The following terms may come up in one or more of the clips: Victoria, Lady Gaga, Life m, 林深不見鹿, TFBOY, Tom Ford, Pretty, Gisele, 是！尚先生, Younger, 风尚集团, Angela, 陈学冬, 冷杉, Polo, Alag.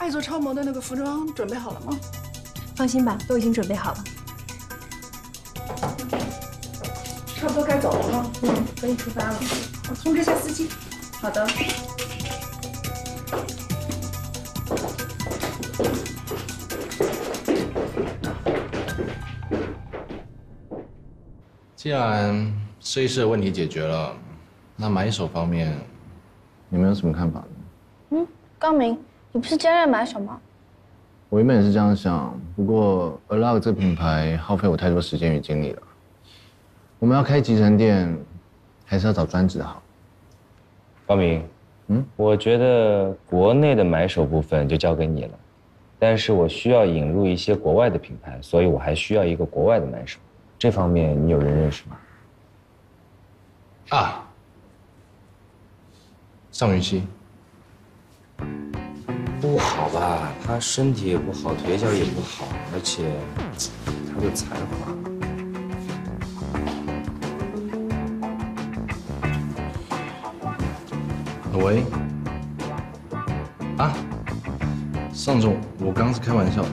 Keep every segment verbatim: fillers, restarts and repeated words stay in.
爱做超模的那个服装准备好了吗？放心吧，都已经准备好了。差不多该走了哈，嗯，可以出发了。我通知下司机。好的。 既然设计师的问题解决了，那买手方面，你们有什么看法呢？嗯，高明，你不是兼任买手吗？我原本也是这样想，不过 Alag 这品牌耗费我太多时间与精力了。我们要开集成店，还是要找专职的好。高明，嗯，我觉得国内的买手部分就交给你了，但是我需要引入一些国外的品牌，所以我还需要一个国外的买手。 这方面你有人认识吗？啊，尚云熙，不好吧？他身体也不好，腿脚也不好，而且他的才华……喂，啊，尚总，我刚是开玩笑的。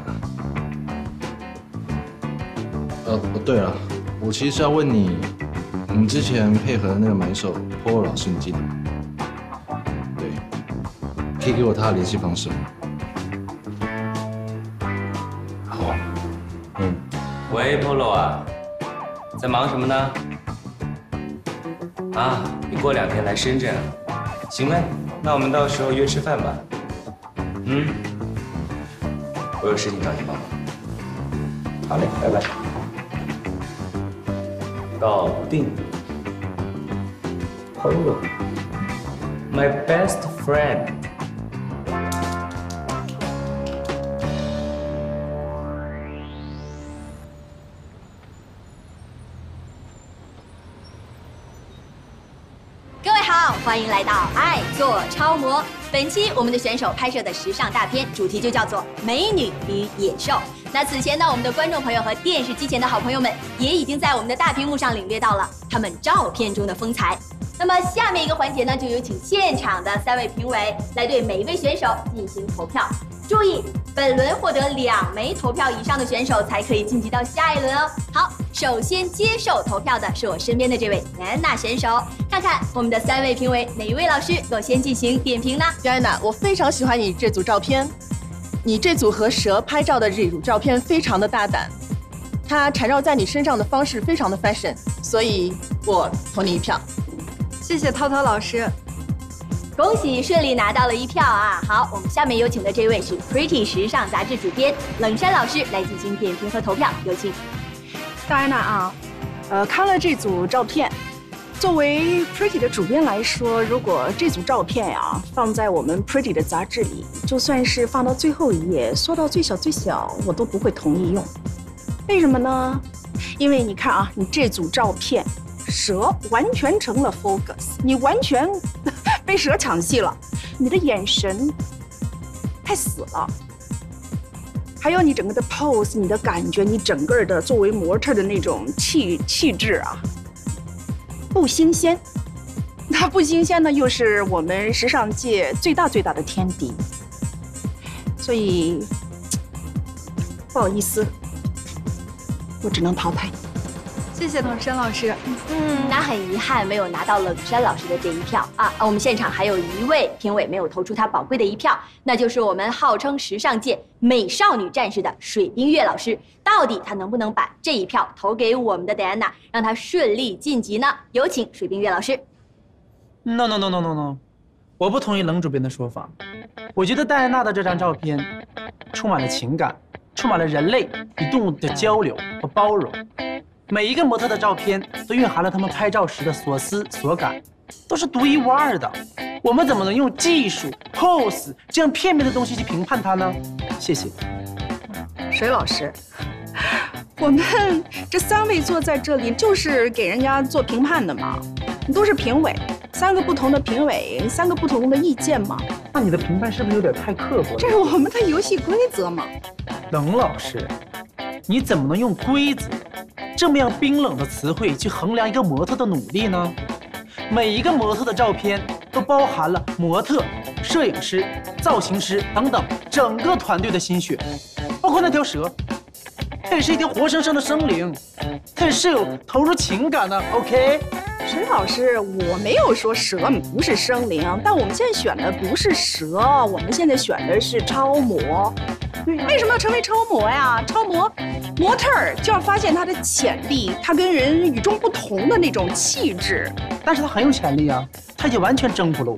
呃，对了，我其实是要问你，你之前配合的那个买手 Polo 老师，你记得吗？对，可以给我他的联系方式吗？好，嗯。喂 ，Polo 啊，在忙什么呢？啊，你过两天来深圳，行呗，那我们到时候约吃饭吧。嗯，我有事情找你帮忙。好嘞，拜拜。 搞定 ，Polo， my best friend。各位好，欢迎来到爱做超模。本期我们的选手拍摄的时尚大片主题就叫做《美女与野兽》。 那此前呢，我们的观众朋友和电视机前的好朋友们也已经在我们的大屏幕上领略到了他们照片中的风采。那么下面一个环节呢，就有请现场的三位评委来对每一位选手进行投票。注意，本轮获得两枚投票以上的选手才可以晋级到下一轮哦。好，首先接受投票的是我身边的这位安娜选手，看看我们的三位评委哪一位老师首先进行点评呢？安娜，我非常喜欢你这组照片。 你这组和蛇拍照的这组照片非常的大胆，它缠绕在你身上的方式非常的 fashion， 所以我投你一票。谢谢涛涛老师，恭喜顺利拿到了一票啊！好，我们下面有请的这位是 Pretty 时尚杂志主编冷山老师来进行点评和投票，有请。戴安娜啊，呃，看了这组照片，作为 Pretty 的主编来说，如果这组照片呀、啊、放在我们 Pretty 的杂志里。 就算是放到最后一页，缩到最小最小，我都不会同意用。为什么呢？因为你看啊，你这组照片，蛇完全成了 focus， 你完全被蛇抢戏了。你的眼神太死了，还有你整个的 pose， 你的感觉，你整个的作为模特的那种气气质啊，不新鲜。那不新鲜呢，又是我们时尚界最大最大的天敌。 所以，不好意思，我只能淘汰。谢谢冷山老师。嗯，那很遗憾没有拿到冷山老师的这一票啊！我们现场还有一位评委没有投出他宝贵的一票，那就是我们号称时尚界美少女战士的水冰月老师。到底他能不能把这一票投给我们的戴安娜，让她顺利晋级呢？有请水冰月老师。No no no no no no。 我不同意冷主编的说法，我觉得戴安娜的这张照片充满了情感，充满了人类与动物的交流和包容。每一个模特的照片都蕴含了他们拍照时的所思所感，都是独一无二的。我们怎么能用技术、pose 这样片面的东西去评判它呢？谢谢，水老师。 我们这三位坐在这里，就是给人家做评判的嘛，你都是评委，三个不同的评委，三个不同的意见嘛。那你的评判是不是有点太刻薄了？这是我们的游戏规则嘛。冷老师，你怎么能用规则这么样冰冷的词汇去衡量一个模特的努力呢？每一个模特的照片都包含了模特、摄影师、造型师等等整个团队的心血，包括那条蛇，它也是一条活生生的生灵，它也是有投入情感的。OK。 沈老师，我没有说蛇不是生灵，但我们现在选的不是蛇，我们现在选的是超模。为什么要成为超模呀？超模模特儿就要发现她的潜力，她跟人与众不同的那种气质。但是她很有潜力啊，她已经完全征服了我，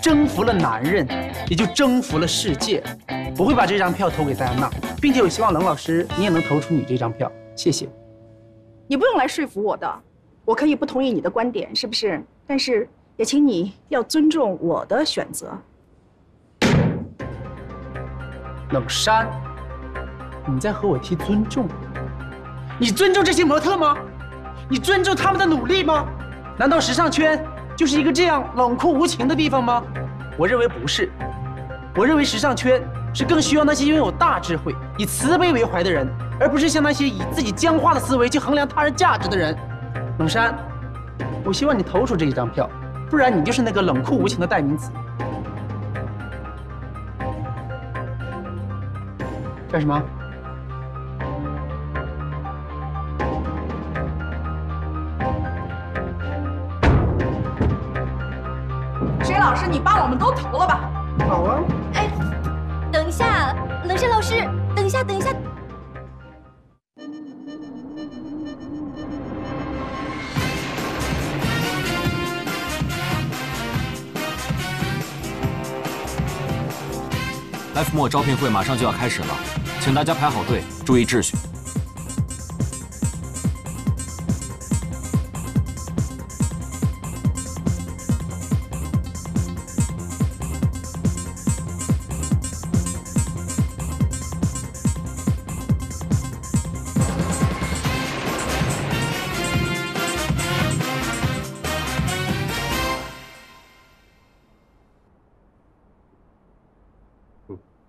征服了男人，也就征服了世界。我会把这张票投给戴安娜，并且我希望冷老师你也能投出你这张票，谢谢。你不用来说服我的。 我可以不同意你的观点，是不是？但是也请你要尊重我的选择。冷山，你在和我提尊重？你尊重这些模特吗？你尊重他们的努力吗？难道时尚圈就是一个这样冷酷无情的地方吗？我认为不是。我认为时尚圈是更需要那些拥有大智慧、以慈悲为怀的人，而不是像那些以自己僵化的思维去衡量他人价值的人。 冷山，我希望你投出这一张票，不然你就是那个冷酷无情的代名词。干什么？沈老师，你帮我们都投了吧？好啊。哎，等一下，冷山老师，等一下，等一下。 Life m 招聘会马上就要开始了，请大家排好队，注意秩序。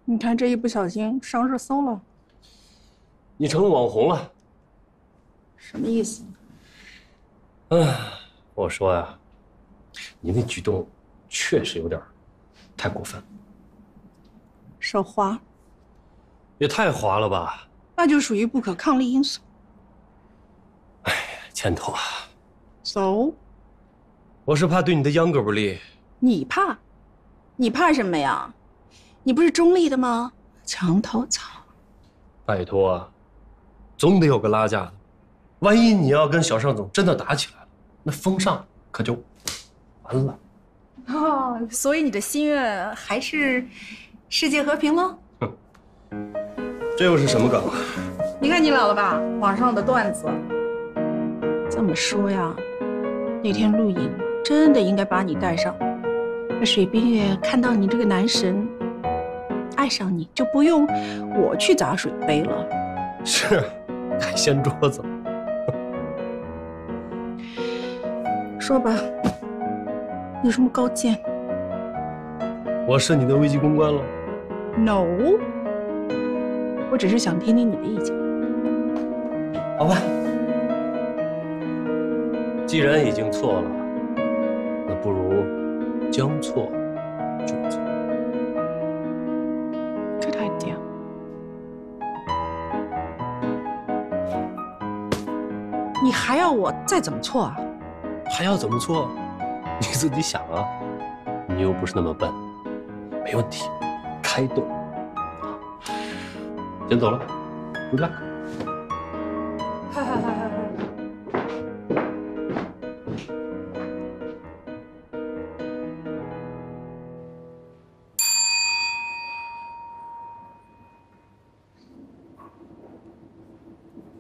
你看，这一不小心上热搜了。你成网红了。什么意思？嗯，我说呀、啊，你那举动确实有点太过分。手滑。也太滑了吧？那就属于不可抗力因素。哎，千头啊。走。我是怕对你的Younger不利。你怕？你怕什么呀？ 你不是中立的吗？墙头草，拜托、啊，总得有个拉架的。万一你要跟小尚总真的打起来了，那风尚可就完了。哦，所以你的心愿还是世界和平喽？哼，这又是什么梗啊？你看你老了吧，网上的段子。这么说呀，那天录影真的应该把你带上。那水冰月看到你这个男神。 爱上你就不用我去砸水杯了，是，还掀桌子。说吧，有什么高见？我是你的危机公关了 ？No， 我只是想听听你的意见。好吧，既然已经错了，那不如将错就错。 你还要我再怎么错啊？还要怎么错？你自己想啊，你又不是那么笨，没问题，开动。先走了，回来。嗨嗨嗨嗨嗨！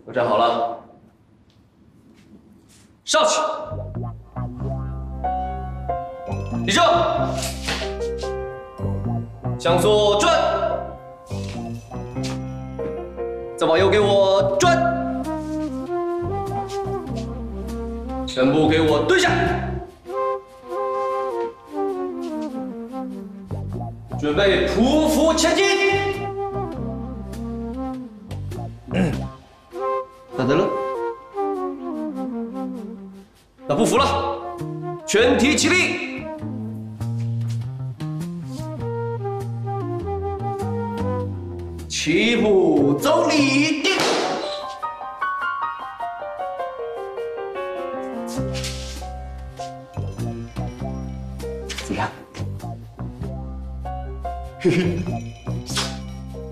我站好了。 上去！立正！向左转，再往右给我转，全部给我蹲下，准备匍匐前进。咋的了？ 那不服了，全体起立，棋谱周礼定。怎么样？嘿嘿，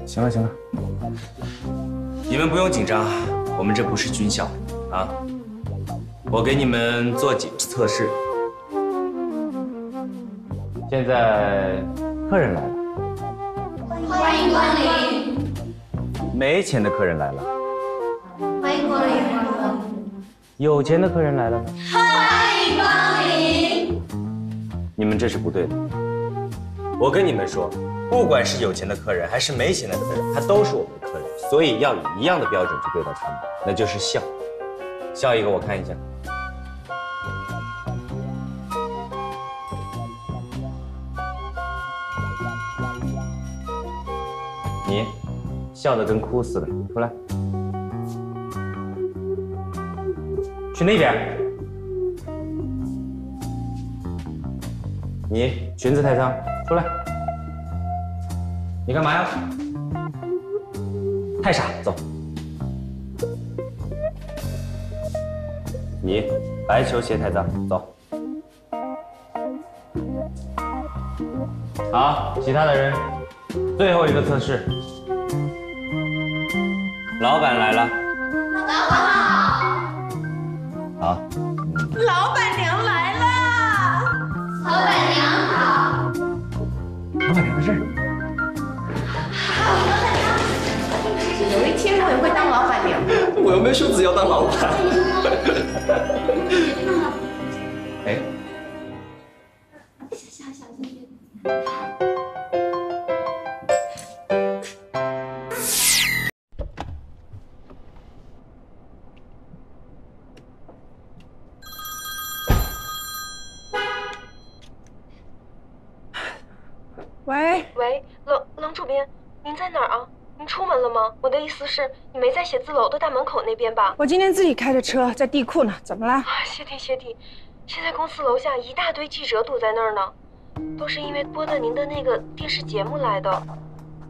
行了行了，你们不用紧张，我们这不是军校啊。我给你们做几次测试。现在客人来了。 欢迎光临。没钱的客人来了。欢迎光临。有钱的客人来了。欢迎光临。你们这是不对的。我跟你们说，不管是有钱的客人还是没钱的客人，他都是我们的客人，所以要以一样的标准去对待他们，那就是笑。笑一个，我看一下。你笑得跟哭似的，出来，去那边。你裙子太长，出来。你干嘛呀？太傻，走。你白球鞋太脏，走。好，其他的人，最后一个测试。 老板来了，老板好。好。老板娘来了，老板娘好。老板娘的事儿。有一天我也会当老板娘。我又没说只要当老板。哎。小小小。 我的意思是，你没在写字楼的大门口那边吧？我今天自己开着车在地库呢，怎么了？谢天谢地！现在公司楼下一大堆记者堵在那儿呢，都是因为播的您的那个电视节目来的。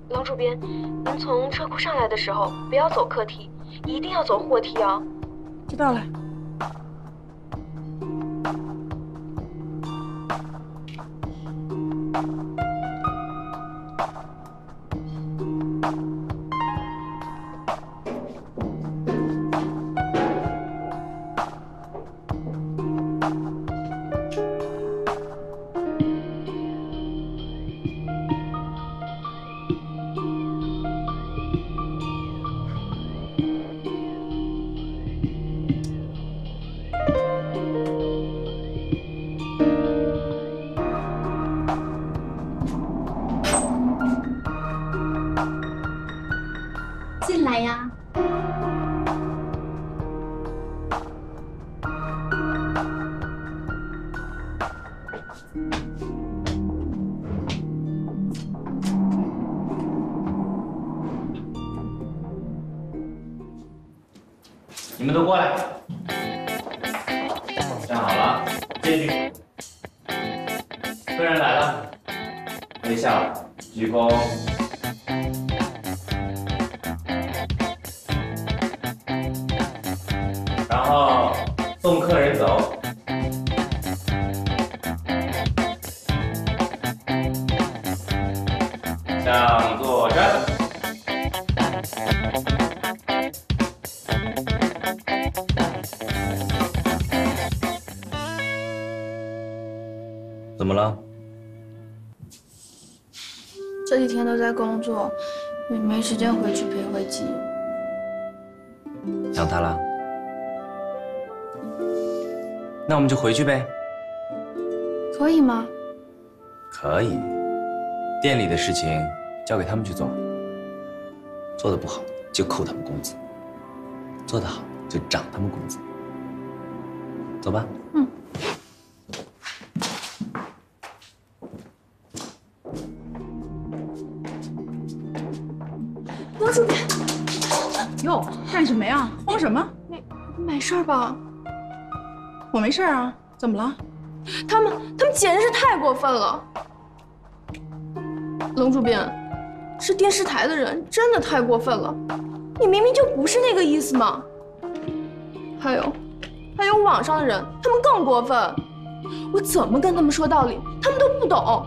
郎主编，您从车库上来的时候不要走客梯，一定要走货梯啊！知道了。工作也没时间回去陪慧姬，想他了，那我们就回去呗，可以吗？可以，店里的事情交给他们去做，做的不好就扣他们工资，做得好就涨他们工资。走吧。嗯。 哟，干什么呀？慌什么？没没事吧？我没事啊，怎么了？他们他们简直是太过分了！冷主编，是电视台的人，真的太过分了。你明明就不是那个意思嘛。还有，还有网上的人，他们更过分。我怎么跟他们说道理，他们都不懂。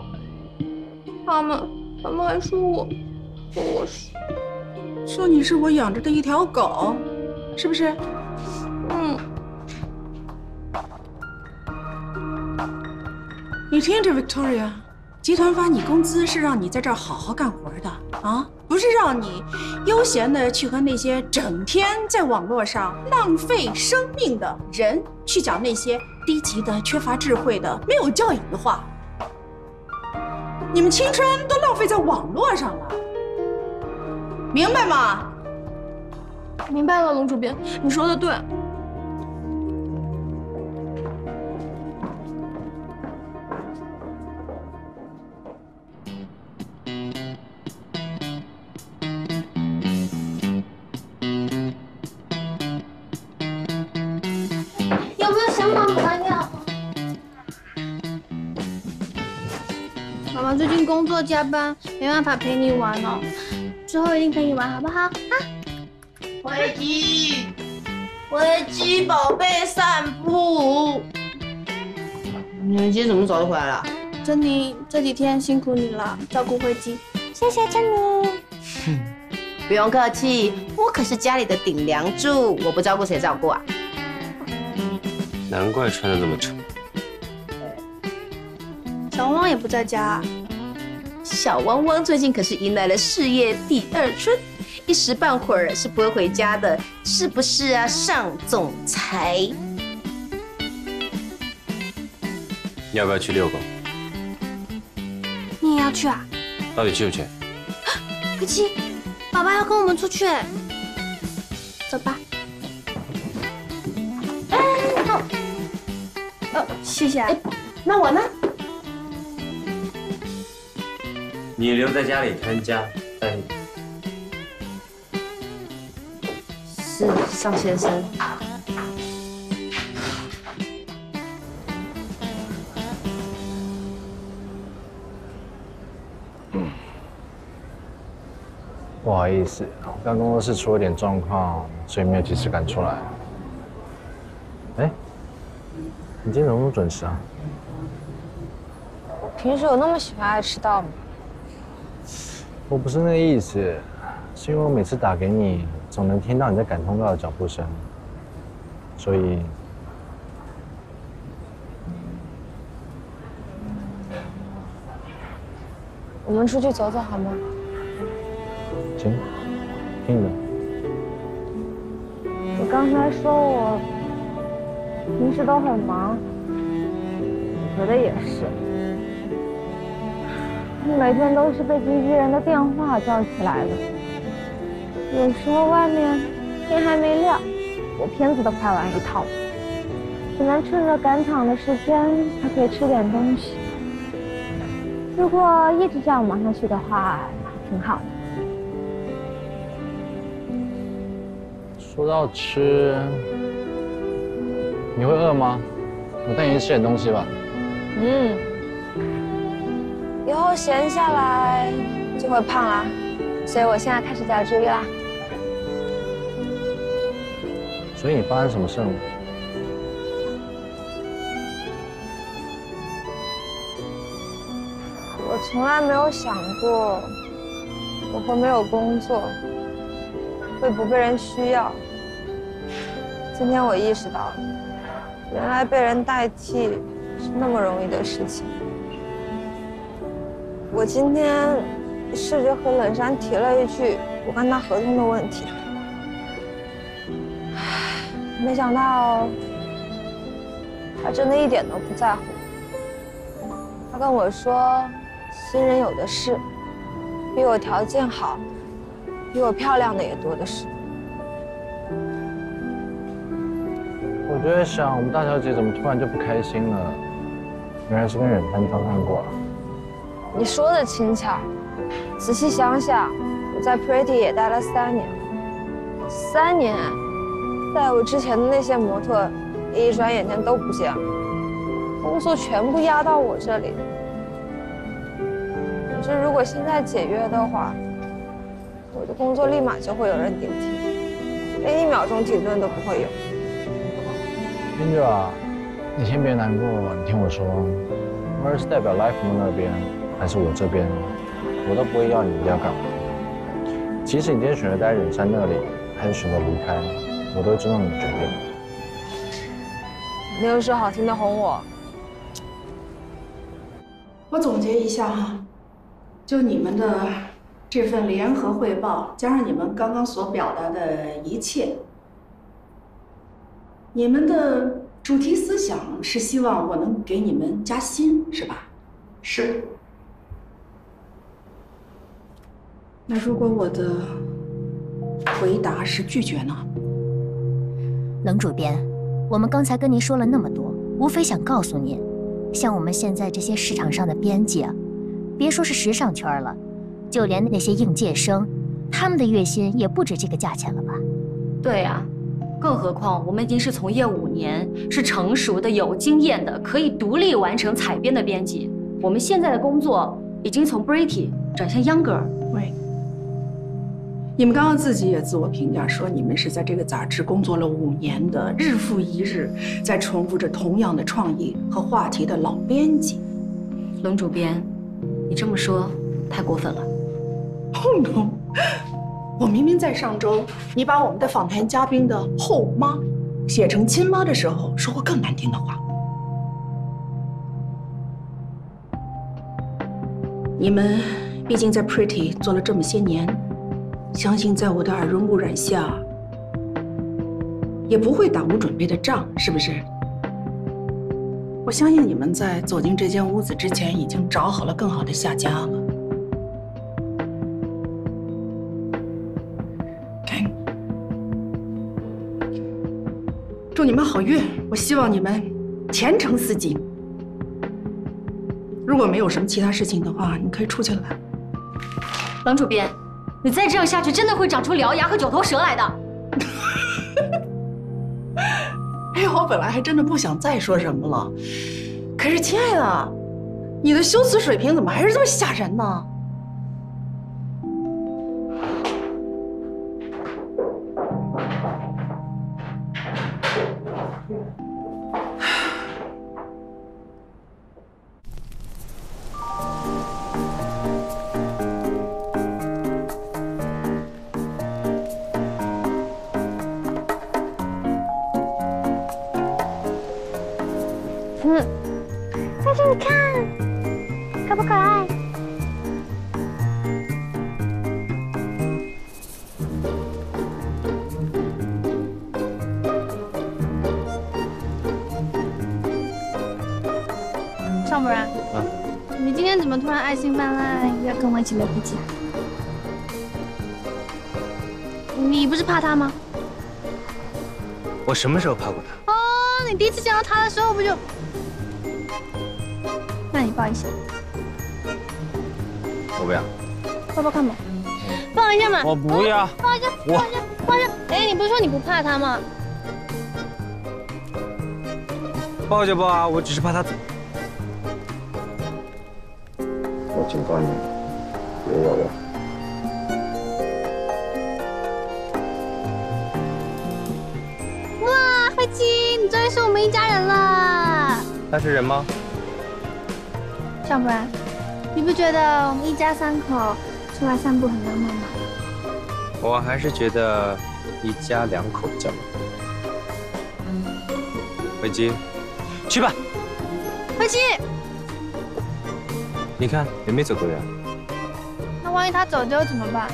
他们，他们还说我，说我是，说你是我养着的一条狗，是不是？嗯。你听着 ，Victoria， 集团发你工资是让你在这儿好好干活的啊，不是让你悠闲的去和那些整天在网络上浪费生命的人去讲那些低级的、缺乏智慧的、没有教养的话。你们青春都浪费在网络上了，明白吗？明白了，龙主编，你说的对。 最近工作加班，没办法陪你玩哦，之后一定陪你玩，好不好啊？维基，维基宝贝散步。你们今天怎么早就回来了？珍妮，这几天辛苦你了，照顾维基。谢谢珍妮。哼，不用客气，我可是家里的顶梁柱，我不照顾谁照顾啊？难怪穿得这么丑。小汪汪也不在家啊。 小汪汪最近可是迎来了事业第二春，一时半会儿是不会回家的，是不是啊，尚总裁？要不要去遛狗？你也要去啊？到底去不去？不去，爸爸要跟我们出去，走吧。哎，好。哦，谢谢。哎，那我呢？ 你留在家里看家，带你。是尚先生。嗯，不好意思，我刚工作室出了点状况，所以没有及时赶出来。哎，你今天怎么那么准时啊？我平时有那么喜欢爱迟到吗？ 我不是那个意思，是因为我每次打给你，总能听到你在赶通告的脚步声，所以我们出去走走好吗？行，听你的。你刚才说我平时都很忙，我觉得也是。 我每天都是被经纪人的电话叫起来的，有时候外面天还没亮，我片子都拍完一套，只能趁着赶场的时间还可以吃点东西。如果一直这样忙下去的话，挺好的。说到吃，你会饿吗？我带你去吃点东西吧。嗯。 以后闲下来就会胖啦，所以我现在开始在注意啦。所以你发生什么事了？我从来没有想过我会没有工作，会不被人需要。今天我意识到了，原来被人代替是那么容易的事情。 我今天试着和冷山提了一句我跟他合同的问题，没想到他真的一点都不在乎。他跟我说，新人有的是，比我条件好、比我漂亮的也多的是。我就在想，我们大小姐怎么突然就不开心了？原来是跟远帆谈判过了。 你说的轻巧，仔细想想，我在 Pretty 也待了三年，三年，在我之前的那些模特，一转眼间都不见了，工作全部压到我这里。可是如果现在解约的话，我的工作立马就会有人顶替，连一秒钟停顿都不会有。英子啊，你先别难过，你听我说，无论是代表 Life m 那边，还是我这边，我都不会要你一定要干嘛。即使你今天选择待在忍山那里，还是选择离开，我都会尊重你的决定。 你又说好听的哄我。我总结一下哈，就你们的这份联合汇报，加上你们刚刚所表达的一切，你们的主题思想是希望我能给你们加薪，是吧？是。那如果我的回答是拒绝呢？冷主编。 我们刚才跟您说了那么多，无非想告诉您，像我们现在这些市场上的编辑啊，别说是时尚圈了，就连那些应届生，他们的月薪也不止这个价钱了吧？对呀，更何况我们已经是从业五年，是成熟的、有经验的、可以独立完成采编的编辑。我们现在的工作已经从 Pretty 转向 Younger。喂，你们刚刚自己也自我评价说，你们是在这个杂志工作了五年的，日复一日在重复着同样的创意和话题的老编辑。冷主编，你这么说太过分了。Oh no！ 我明明在上周你把我们的访谈嘉宾的后妈写成亲妈的时候，说过更难听的话。你们毕竟在 Pretty 做了这么些年。 相信在我的耳濡目染下，也不会打无准备的仗，是不是？我相信你们在走进这间屋子之前，已经找好了更好的下家了。OK， 祝你们好运！我希望你们前程似锦。如果没有什么其他事情的话，你可以出去了。冷主编。 你再这样下去，真的会长出獠牙和九头蛇来的。哎，我本来还真的不想再说什么了，可是亲爱的，你的修辞水平怎么还是这么吓人呢？一起来补假，你不是怕他吗？我什么时候怕过他？哦，你第一次见到他的时候不就……那你抱一下。我不要。抱抱看嘛，抱一下嘛。我不要。抱一下，抱一下，抱一下。哎，你不是说你不怕他吗？抱就抱啊，我只是怕他走。我警告你。 没有了。哇，慧琪，你终于是我们一家人了。他是人吗？要不然，你不觉得我们一家三口出来散步很浪漫吗？我还是觉得一家两口比较浪漫。慧琪，去吧。慧琪，你看也没走多远。 万一他走丢怎么办？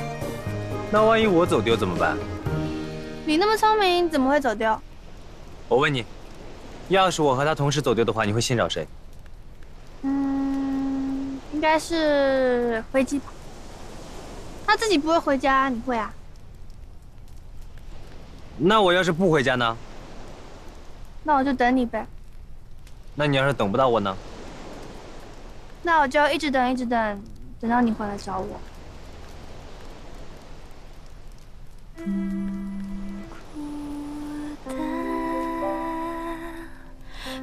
那万一我走丢怎么办？你那么聪明，怎么会走丢？我问你，要是我和他同时走丢的话，你会先找谁？嗯，应该是灰机吧。他自己不会回家，你会啊？那我要是不回家呢？那我就等你呗。那你要是等不到我呢？那我就一直等，一直等，等到你回来找我。 孤单，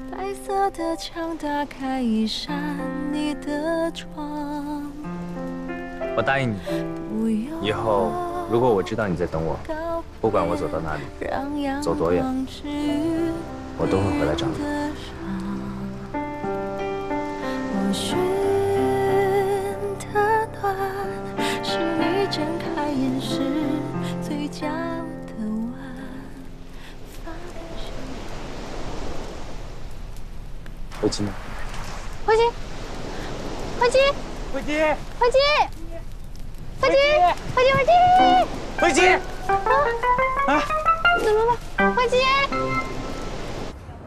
白色的墙打开一扇你的窗。我答应你，以后如果我知道你在等我，不管我走到哪里，走多远，我都会回来找你。 灰机呢？灰机，灰机，灰机，灰机，灰机，灰机，灰机，灰机，啊！啊！怎么了？灰机，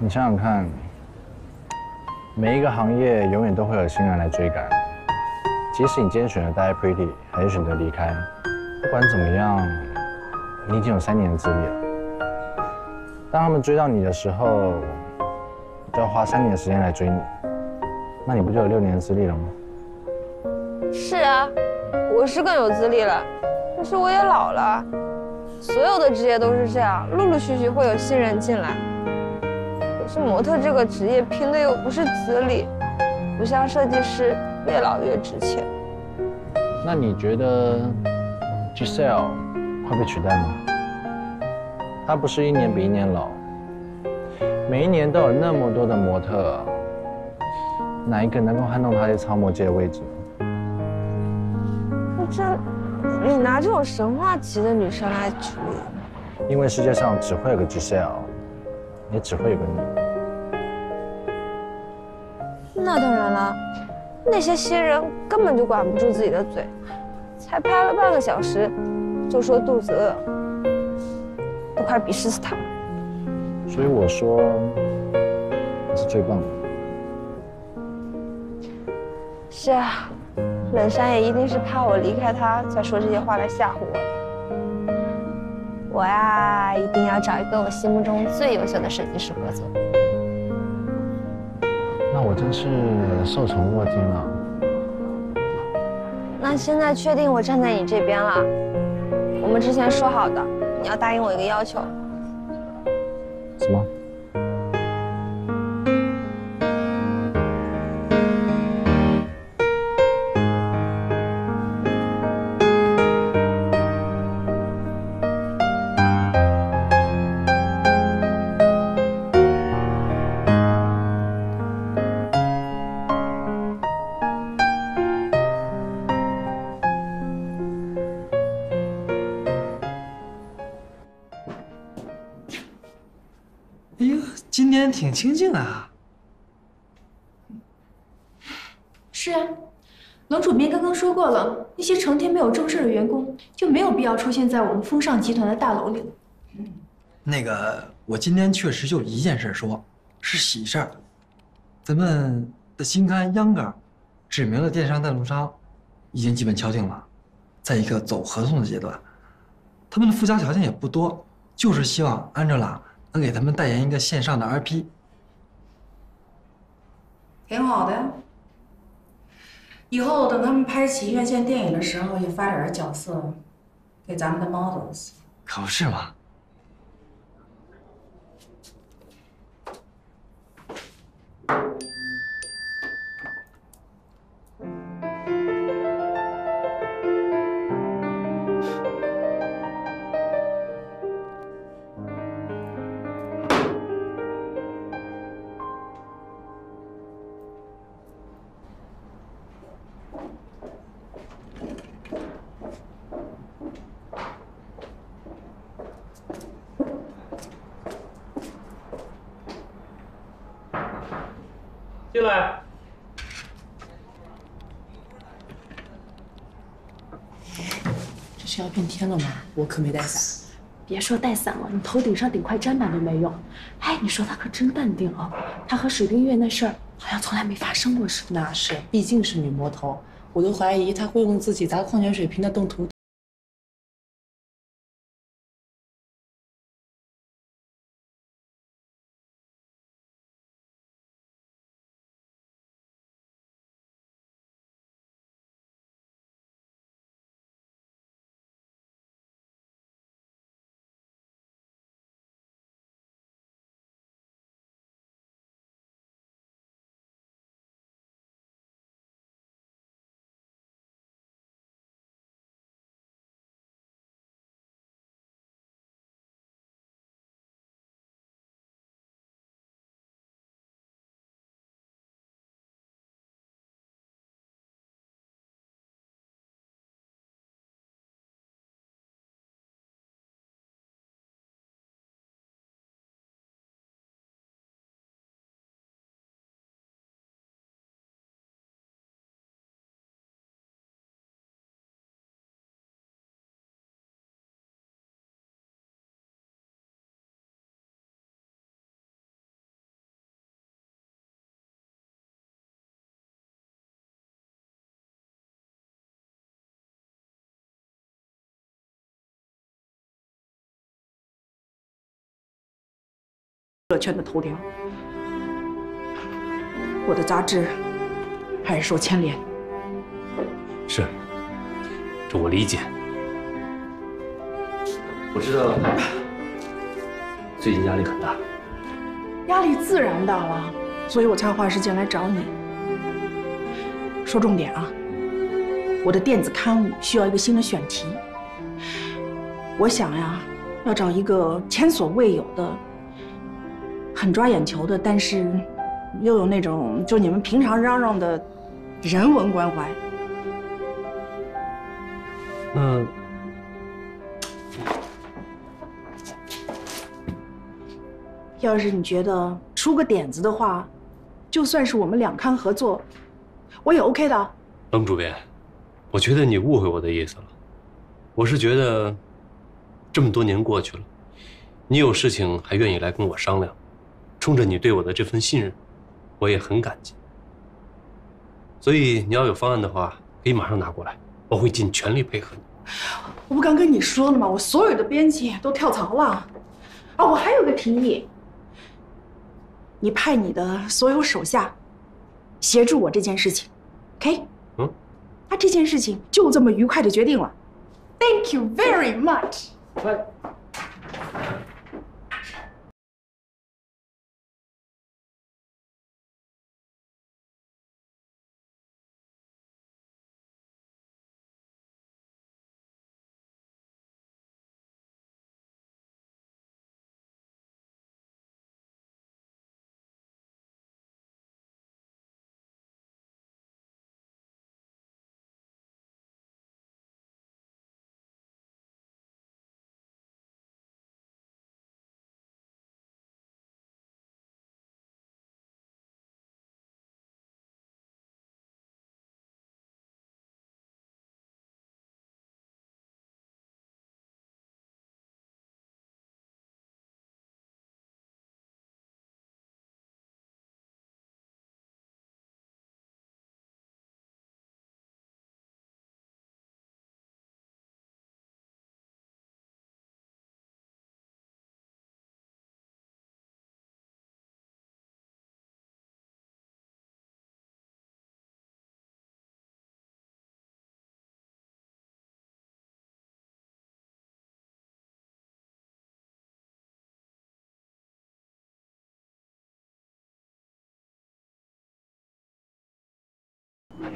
你想想看，每一个行业永远都会有新人来追赶，即使你今天选择待在 Pretty， 还是选择离开，不管怎么样，你已经有三年的资历了。当他们追到你的时候， 要花三年的时间来追你，那你不就有六年的资历了吗？是啊，我是更有资历了，但是我也老了。所有的职业都是这样，陆陆续续会有新人进来。可是模特这个职业拼的又不是资历，不像设计师越老越值钱。那你觉得 Gisele 会被取代吗？她不是一年比一年老。 每一年都有那么多的模特，哪一个能够撼动他在超模界的位置呢？这，你拿这种神话级的女生来举例，因为世界上只会有个 Gisele， 也只会有个你。那当然了，那些新人根本就管不住自己的嘴，才拍了半个小时，就说肚子饿，都快鄙视死他了。 所以我说，你是最棒的。是啊，冷杉也一定是怕我离开他，才说这些话来吓唬我的。我呀，一定要找一个我心目中最优秀的设计师合作。那我真是受宠若惊了。那现在确定我站在你这边了。我们之前说好的，你要答应我一个要求。 什么？挺清静啊。是啊，冷主编刚刚说过了，那些成天没有正事的员工就没有必要出现在我们风尚集团的大楼里了。嗯，那个，我今天确实就一件事说，是喜事儿。咱们的新刊《Younger》指明了电商赞助商，已经基本敲定了，在一个走合同的阶段。他们的附加条件也不多，就是希望Angela 能给他们代言一个线上的 R P， 挺好的。以后等他们拍起院线电影的时候，也发点角色给咱们的 models。可不是嘛。进来。这是要变天了吗？我可没带伞。别说带伞了，你头顶上顶块砧板都没用。哎，你说他可真淡定啊！他和水冰月那事儿好像从来没发生过似的。那是，毕竟是女魔头，我都怀疑他会用自己砸矿泉水瓶的动图。娱乐圈的头条，我的杂志很受牵连。是，这我理解。我知道了，最近压力很大。压力自然大了，所以我才花时间来找你。说重点啊，我的电子刊物需要一个新的选题，我想呀，要找一个前所未有的。 很抓眼球的，但是又有那种就你们平常嚷嚷的人文关怀。那要是你觉得出个点子的话，就算是我们两刊合作，我也 OK 的。冷主编，我觉得你误会我的意思了。我是觉得这么多年过去了，你有事情还愿意来跟我商量。 冲着你对我的这份信任，我也很感激。所以你要有方案的话，可以马上拿过来，我会尽全力配合你。我不刚跟你说了吗？我所有的编辑都跳槽了。啊，我还有个提议，你派你的所有手下协助我这件事情 ，OK？ 嗯，那这件事情就这么愉快的决定了。Thank you very much。 来了。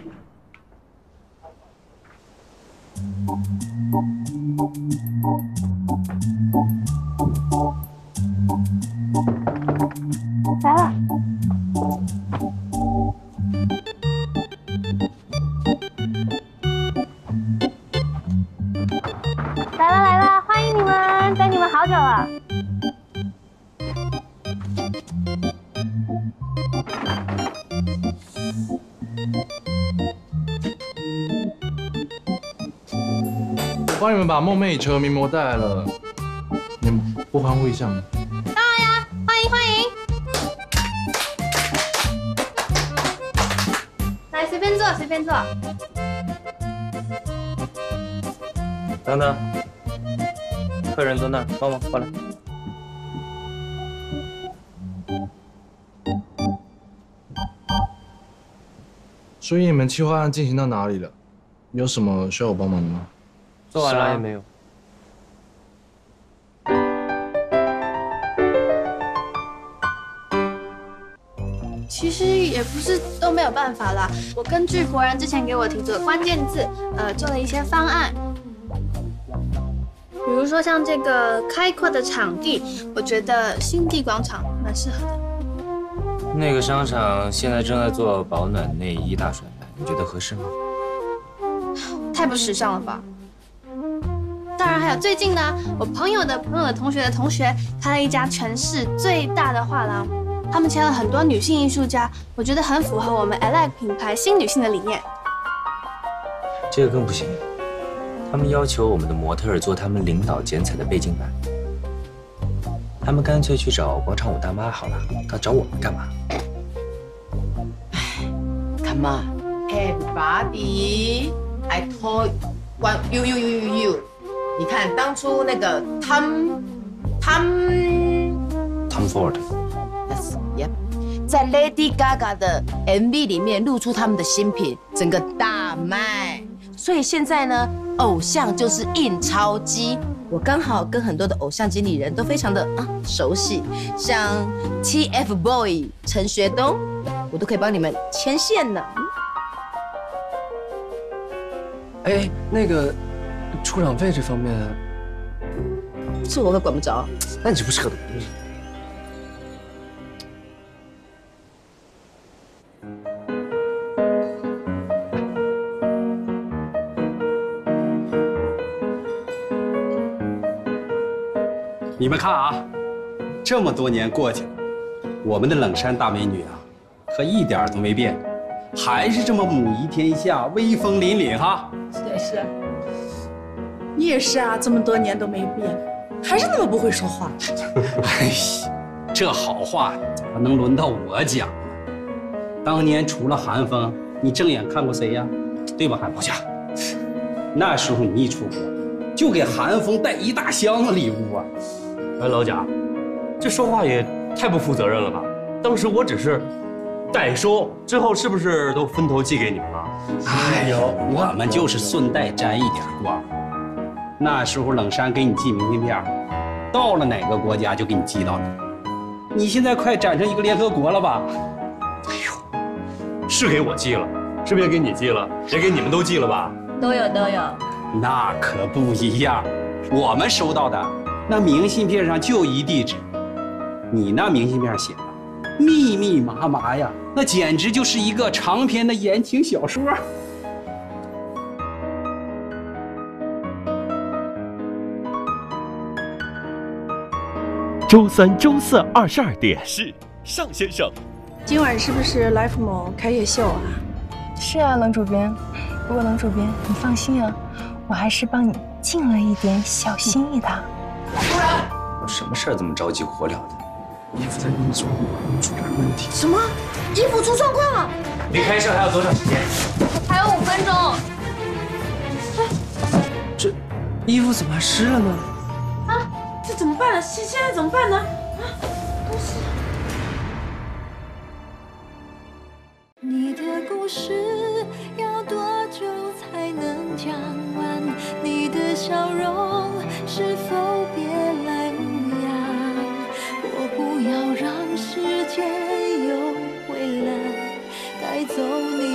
来了来了，欢迎你们，等你们好久了。我帮你们把梦寐以求的名模带来了，你们不欢呼一下吗？ 随便坐。等等，客人坐那儿，帮忙过来。所以你们企划案进行到哪里了？有什么需要我帮忙的吗？做完了也没有。 其实也不是都没有办法啦，我根据国人之前给我提出的关键字，呃，做了一些方案。比如说像这个开阔的场地，我觉得新地广场蛮适合的。那个商场现在正在做保暖内衣大甩卖，你觉得合适吗？太不时尚了吧！当然还有最近呢，我朋友的朋友的同学的同学开了一家全市最大的画廊。 他们请了很多女性艺术家，我觉得很符合我们 Alag 品牌新女性的理念。这个更不行，他们要求我们的模特儿做他们领导剪裁的背景板。他们干脆去找广场舞大妈好了，他找我们干嘛 ？Come on, everybody, I told one, you, you, you, you, you. 你看当初那个 Tom, Tom, Tom Ford。在 Lady Gaga 的 M V 里面露出他们的新品，整个大卖。所以现在呢，偶像就是印钞机。我刚好跟很多的偶像经理人都非常的啊熟悉，像 T F B O Y 陈学冬，我都可以帮你们牵线呢。哎，那个出场费这方面，这我可管不着。那你这不是扯的？ 你们看啊，这么多年过去了，我们的冷杉大美女啊，可一点都没变，还是这么母仪天下，威风凛凛哈。是是，你也是啊，这么多年都没变，还是那么不会说话。哎呀，这好话怎么能轮到我讲呢？当年除了韩风，你正眼看过谁呀？对吧，韩风？那时候你一出国，就给韩风带一大箱子礼物啊。 哎，老贾，这说话也太不负责任了吧！当时我只是代收，之后是不是都分头寄给你们了？哎呦，我们就是顺带沾一点光。那时候冷杉给你寄明信片，到了哪个国家就给你寄到哪。你现在快展成一个联合国了吧？哎呦，是给我寄了，是不是也给你寄了？也给你们都寄了吧？都有都有。那可不一样，我们收到的。 那明信片上就一地址，你那明信片上写的密密麻麻呀，那简直就是一个长篇的言情小说。周三、周四二十二点是尚先生。今晚是不是 Life m 开夜秀啊？是啊，冷主编。不过冷主编，你放心啊，我还是帮你尽了一点小心意的。嗯 突然，有什么事儿这么着急火燎的？衣服在运送，出点问题。什么？衣服出状况了？离开这还有多长时间？还有五分钟。哎，这衣服怎么还湿了呢？啊，这怎么办呢？现现在怎么办呢？啊，都是。你的故事要多久才能讲完？你的笑容是否？ 走你。